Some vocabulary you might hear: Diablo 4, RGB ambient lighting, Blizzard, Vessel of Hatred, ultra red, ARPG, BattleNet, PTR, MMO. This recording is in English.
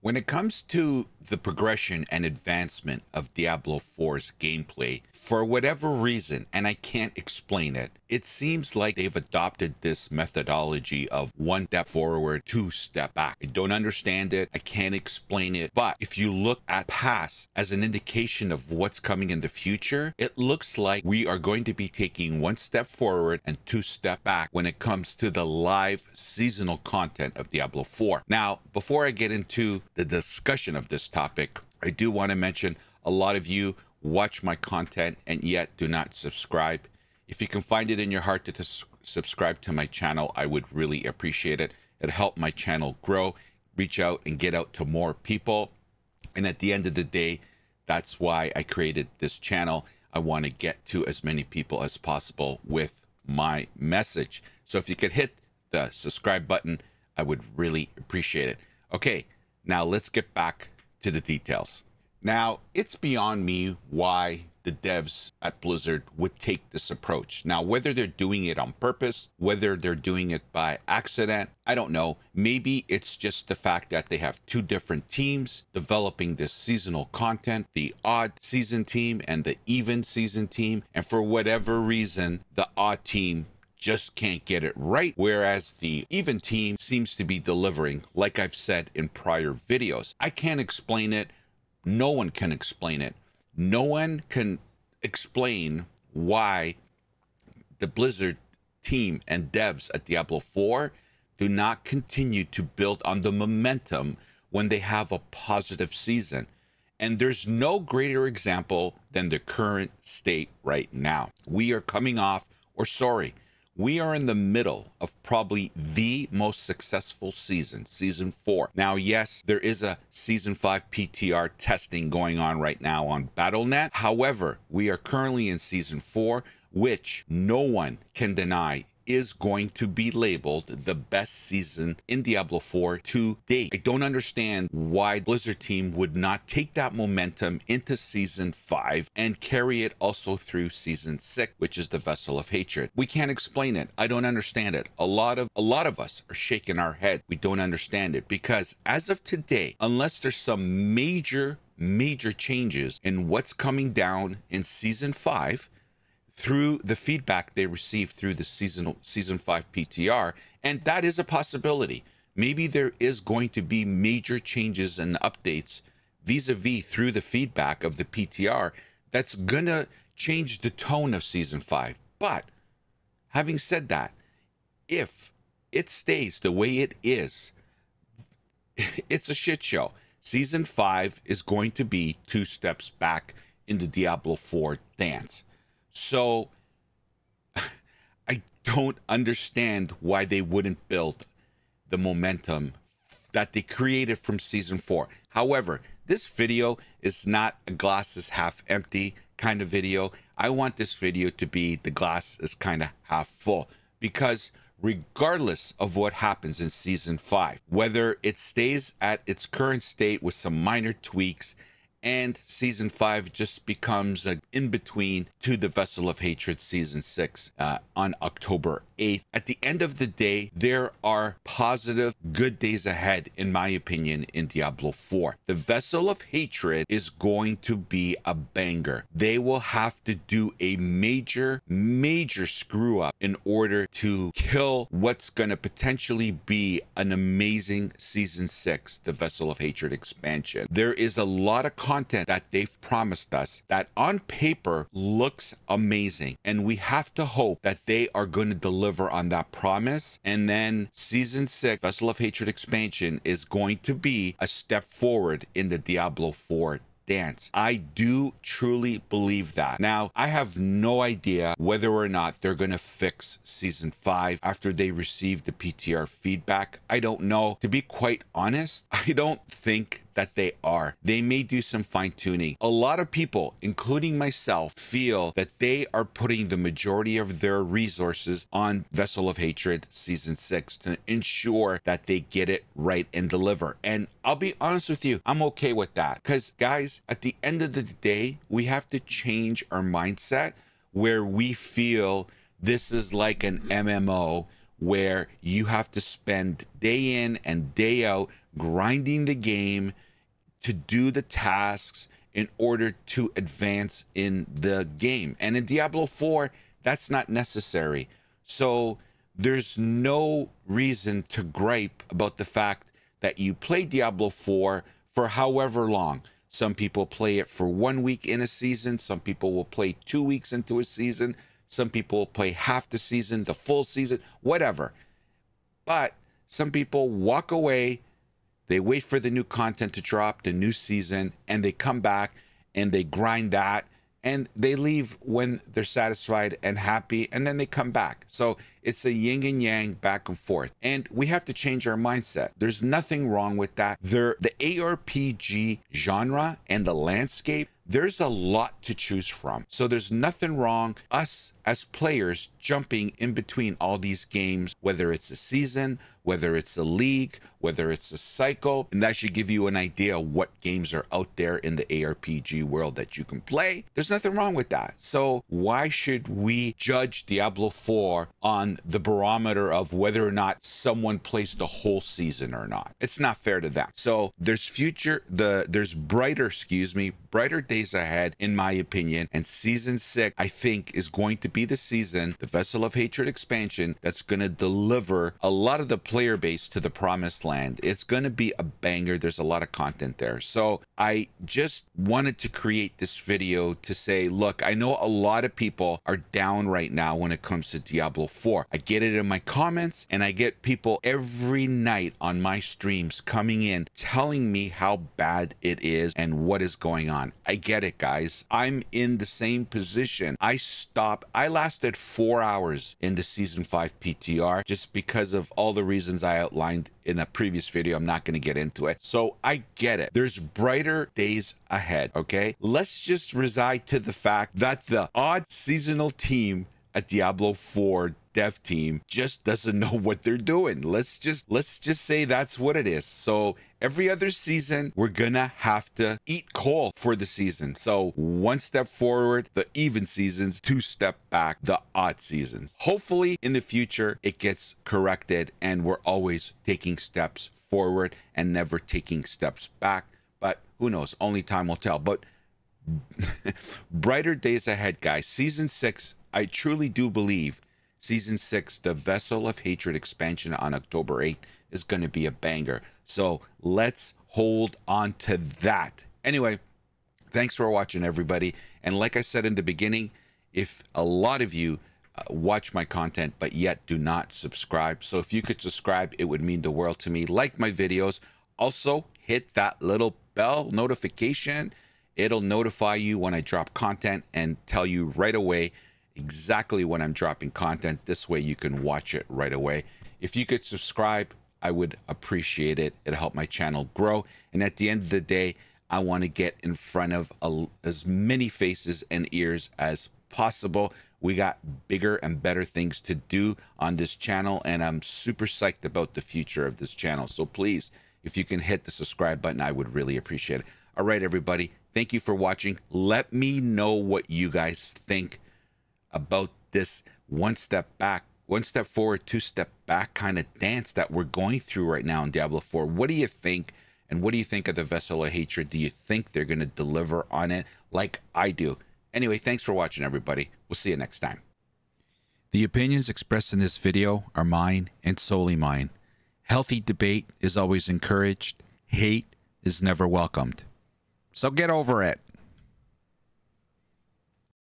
When it comes to the progression and advancement of Diablo 4's gameplay, for whatever reason, and I can't explain it, it seems like they've adopted this methodology of 1 step forward, 2 step back. I don't understand it. I can't explain it. But if you look at past as an indication of what's coming in the future, it looks like we are going to be taking 1 step forward and 2 step back when it comes to the live seasonal content of Diablo 4. Now, before I get into the discussion of this topic, I do want to mention a lot of you watch my content and yet do not subscribe. If you can find it in your heart to subscribe to my channel, I would really appreciate it. It helped my channel grow, reach out and get out to more people. And at the end of the day, that's why I created this channel. I want to get to as many people as possible with my message. So if you could hit the subscribe button, I would really appreciate it. Okay. Now let's get back to the details. Now, it's beyond me why the devs at Blizzard would take this approach. Now, whether they're doing it on purpose, whether they're doing it by accident, I don't know. Maybe it's just the fact that they have 2 different teams developing this seasonal content, the odd season team and the even season team. And for whatever reason, the odd team just can't get it right, whereas the even team seems to be delivering, like I've said in prior videos. I can't explain it. No one can explain it. No one can explain why the Blizzard team and devs at Diablo 4 do not continue to build on the momentum when they have a positive season. And there's no greater example than the current state right now. We are coming off, or sorry, we are in the middle of probably the most successful season, season 4. Now, yes, there is a season 5 PTR testing going on right now on BattleNet. However, we are currently in season 4, which no one can deny is going to be labeled the best season in Diablo 4 to date. I don't understand why Blizzard team would not take that momentum into season 5 and carry it also through season 6, which is the Vessel of Hatred. We can't explain it. I don't understand it. A lot of us are shaking our head. We don't understand it because as of today, unless there's some major changes in what's coming down in season 5, through the feedback they received through the season 5 PTR, and that is a possibility. Maybe there is going to be major changes and updates vis-a-vis through the feedback of the PTR that's gonna change the tone of season 5. But having said that, if it stays the way it is, it's a shit show. Season 5 is going to be 2 steps back in the Diablo 4 dance. So I don't understand why they wouldn't build the momentum that they created from season 4. However, this video is not a glass is half empty kind of video. I want this video to be the glass is kind of half full, because regardless of what happens in season 5, whether it stays at its current state with some minor tweaks, and season 5 just becomes an in-between to the Vessel of Hatred season 6 on October 8th. At the end of the day, there are positive, good days ahead, in my opinion, in Diablo 4. The Vessel of Hatred is going to be a banger. They will have to do a major screw-up in order to kill what's going to potentially be an amazing season 6, the Vessel of Hatred expansion. There is a lot of content that they've promised us that on paper looks amazing, and we have to hope that they are going to deliver on that promise. And then season 6 Vessel of Hatred expansion is going to be a step forward in the Diablo 4 dance. I do truly believe that. Now, I have no idea whether or not they're going to fix season 5 after they receive the PTR feedback. I don't know. To be quite honest, I don't think that they are. They may do some fine tuning. A lot of people, including myself, feel that they are putting the majority of their resources on Vessel of Hatred season 6 to ensure that they get it right and deliver. And I'll be honest with you, I'm okay with that. Because guys, at the end of the day, we have to change our mindset where we feel this is like an MMO where you have to spend day in and day out grinding the game to do the tasks in order to advance in the game. And in Diablo 4, that's not necessary. So there's no reason to gripe about the fact that you play Diablo 4 for however long. Some people play it for 1 week in a season. Some people will play 2 weeks into a season. Some people will play half the season, the full season, whatever. But some people walk away, they wait for the new content to drop, the new season, and they come back and they grind that, and they leave when they're satisfied and happy, and then they come back. So it's a yin and yang, back and forth. And we have to change our mindset. There's nothing wrong with that. The ARPG genre and the landscape, there's a lot to choose from. So there's nothing wrong us as players jumping in between all these games, whether it's a season, whether it's a league, whether it's a cycle. And that should give you an idea of what games are out there in the ARPG world that you can play. There's nothing wrong with that. So why should we judge Diablo 4 on the barometer of whether or not someone plays the whole season or not? It's not fair to them. So there's brighter days ahead, in my opinion. And season 6, I think, is going to be the season, the Vessel of Hatred expansion, that's going to deliver a lot of the player base to the promised land. It's going to be a banger. There's a lot of content there. So I just wanted to create this video to say, look, I know a lot of people are down right now when it comes to Diablo 4. I get it in my comments, and I get people every night on my streams coming in telling me how bad it is and what is going on. I get it, guys. I'm in the same position. I lasted 4 hours in the season 5 PTR just because of all the reasons I outlined in a previous video. I'm not going to get into it. So I get it. There's brighter days ahead, okay? Let's just reside to the fact that the odd seasonal team at Diablo 4 dev team just doesn't know what they're doing. Let's just say that's what it is. So every other season, we're gonna have to eat coal for the season. So 1 step forward, the even seasons, 2 step back, the odd seasons. Hopefully in the future, it gets corrected and we're always taking steps forward and never taking steps back. But who knows? Only time will tell. But brighter days ahead, guys. Season 6, I truly do believe season 6, the Vessel of Hatred expansion on October 8th is going to be a banger. So let's hold on to that. Anyway, thanks for watching, everybody. And like I said in the beginning, if a lot of you watch my content, but yet do not subscribe. So if you could subscribe, it would mean the world to me. Like my videos. Also hit that little bell notification. It'll notify you when I drop content and tell you right away exactly when I'm dropping content. This way you can watch it right away. If you could subscribe, I would appreciate it. It'll help my channel grow. And at the end of the day, I want to get in front of as many faces and ears as possible. We got bigger and better things to do on this channel, and I'm super psyched about the future of this channel. So please, if you can hit the subscribe button, I would really appreciate it. All right, everybody, thank you for watching. Let me know what you guys think about this 1 step forward, 2 step back kind of dance that we're going through right now in Diablo 4. What do you think? And what do you think of the Vessel of Hatred? Do you think they're going to deliver on it like I do? Anyway, thanks for watching, everybody. We'll see you next time. The opinions expressed in this video are mine and solely mine. Healthy debate is always encouraged. Hate is never welcomed. So get over it.